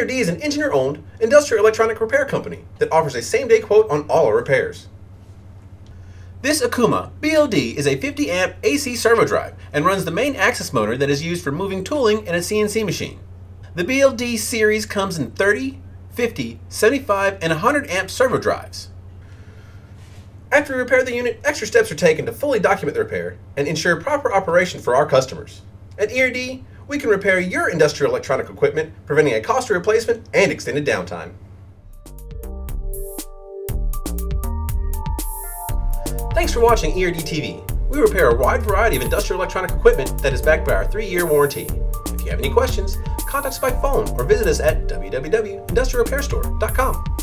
ERD is an engineer-owned industrial electronic repair company that offers a same-day quote on all our repairs. This Okuma BLD is a 50-amp AC servo drive and runs the main axis motor that is used for moving tooling in a CNC machine. The BLD series comes in 30, 50, 75, and 100-amp servo drives. After we repair the unit, extra steps are taken to fully document the repair and ensure proper operation for our customers. At ERD, we can repair your industrial electronic equipment, preventing a costly replacement and extended downtime. Thanks for watching ERD TV. We repair a wide variety of industrial electronic equipment that is backed by our 3-year warranty. If you have any questions, contact us by phone or visit us at www.industrialrepairstore.com.